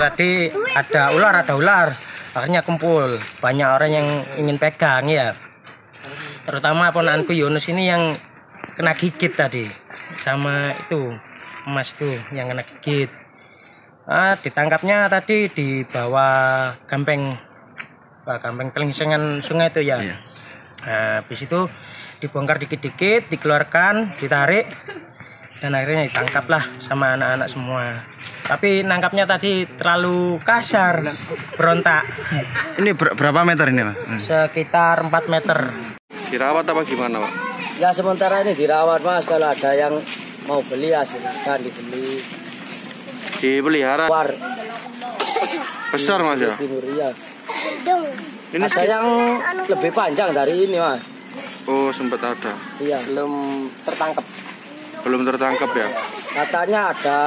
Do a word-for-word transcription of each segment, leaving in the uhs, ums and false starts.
Tadi ada ular, ada ular, akhirnya kumpul banyak orang yang ingin pegang ya. Terutama ponakanku Yunus ini yang kena gigit tadi, sama itu emas itu yang kena gigit. Ah, ditangkapnya tadi di bawah gampeng, gampeng telingsengan sungai itu ya. Iya. Nah, habis itu dibongkar dikit-dikit, dikeluarkan, ditarik. Dan akhirnya ditangkaplah sama anak-anak semua. Tapi nangkapnya tadi terlalu kasar, berontak. Ini ber berapa meter ini, Pak? Sekitar empat meter. Dirawat apa gimana, Pak? Ya sementara ini dirawat, Mas. Kalau ada yang mau beli, ya silakan dibeli. Dipelihara? War. Besar, Mas, ya? Ini ada yang lebih panjang dari ini, Mas. Oh, sempat ada. Iya, belum tertangkap. Belum tertangkap ya? Katanya ada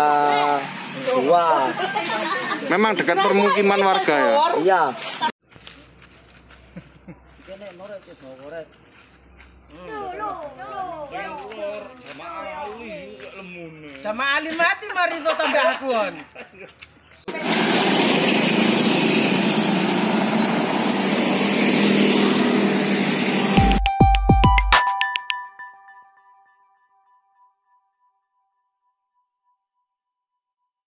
dua. Memang dekat permukiman warga ya? Iya. Jamaah Ali mati mari tambah akuan.